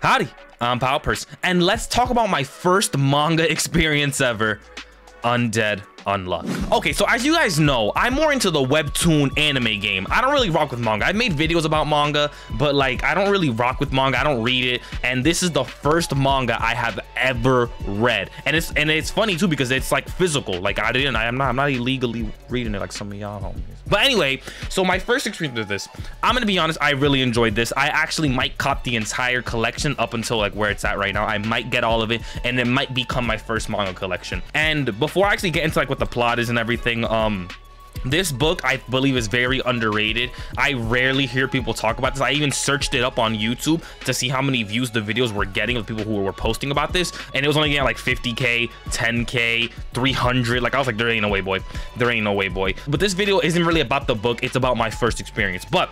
Howdy, I'm Powpers, and let's talk about my first manga experience ever, Undead Unluck. Okay, so as you guys know, I'm more into the webtoon anime game. I don't really rock with manga. I've made videos about manga, but like, I don't really rock with manga. I don't read it, and this is the first manga I have ever read. And it's funny too, because it's like physical. Like I'm not illegally reading it like some of y'all homies. But anyway, so my first experience with this, I'm gonna be honest, I really enjoyed this. I actually might cop the entire collection up until like where it's at right now. I might get all of it, and it might become my first manga collection. And before I actually get into like what the plot is and everything, this book I believe is very underrated. I rarely hear people talk about this. I even searched it up on YouTube to see how many views the videos were getting of people who were posting about this, and it was only getting like 50k, 10k, 300. Like I was like, there ain't no way, boy, there ain't no way, boy. But this video isn't really about the book, it's about my first experience. But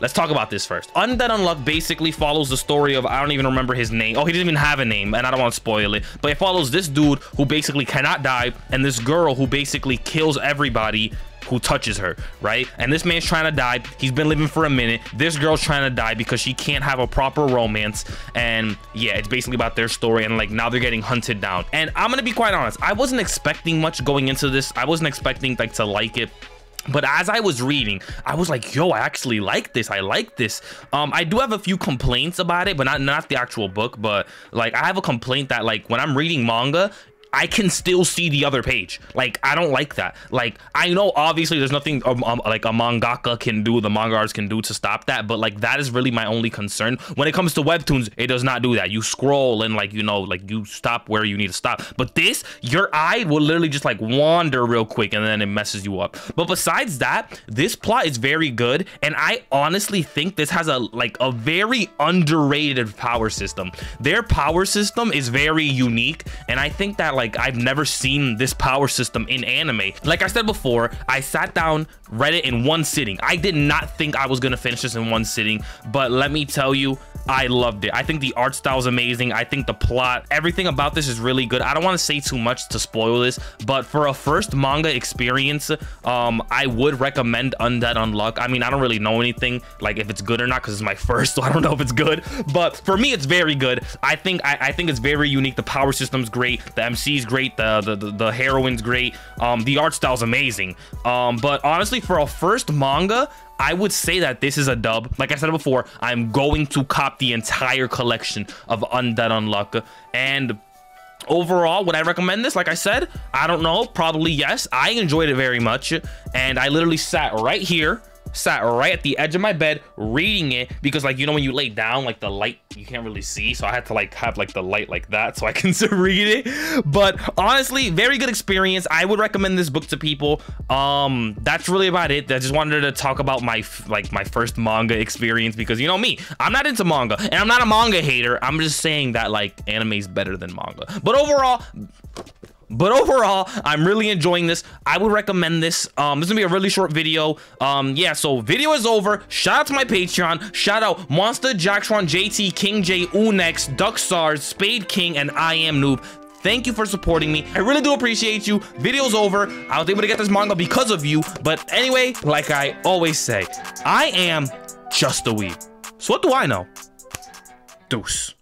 let's talk about this first. Undead Unluck basically follows the story of, I don't even remember his name. Oh, he didn't even have a name, and I don't want to spoil it. But it follows this dude who basically cannot die, and this girl who basically kills everybody who touches her, right? And this man's trying to die. He's been living for a minute. This girl's trying to die because she can't have a proper romance. And yeah, it's basically about their story, and like now they're getting hunted down. And I'm gonna be quite honest, I wasn't expecting much going into this. I wasn't expecting like to like it. But as I was reading, I was like, yo, I actually like this. I like this. I do have a few complaints about it, but not the actual book. But like, I have a complaint that like when I'm reading manga, I can still see the other page. Like, I don't like that. Like, I know obviously there's nothing like a mangaka can do, the manga artists can do to stop that, but like that is really my only concern. When it comes to webtoons, it does not do that. You scroll and like, you know, like you stop where you need to stop. But this, your eye will literally just like wander real quick and then it messes you up. But besides that, this plot is very good, and I honestly think this has a very underrated power system. Their power system is very unique, and I think that like I've never seen this power system in anime. Like I said before, I sat down, read it in one sitting. I did not think I was gonna finish this in one sitting, but let me tell you, I loved it. I think the art style is amazing. I think the plot, everything about this is really good. I don't want to say too much to spoil this, but for a first manga experience, I would recommend Undead Unluck. I mean, I don't really know anything like if it's good or not because it's my first, so I don't know if it's good, but for me, it's very good. I think it's very unique. The power system's great, the MC's great, the heroine's great, the art style's amazing, but honestly, for a first manga, I would say that this is a dub. Like I said before, I'm going to cop the entire collection of Undead Unluck. And overall, would I recommend this? Like I said, I don't know, probably yes. I enjoyed it very much, and I literally sat right here, sat right at the edge of my bed reading it, because like, you know, when you lay down, like the light, you can't really see, so I had to like have like the light like that so I can read it. But honestly, very good experience. I would recommend this book to people. That's really about it. I just wanted to talk about my first manga experience, because you know me, I'm not into manga, and I'm not a manga hater. I'm just saying that like anime is better than manga. But overall, I'm really enjoying this. I would recommend this. This is gonna be a really short video. Yeah, so video is over. Shout out to my Patreon. Shout out Monster, Jackshwan, JT, King J, Unex, Duxars, Spade King, and I Am Noob. Thank you for supporting me. I really do appreciate you. Video's over. I was able to get this manga because of you. But anyway, like I always say, I am just a weeb. So what do I know? Deuce.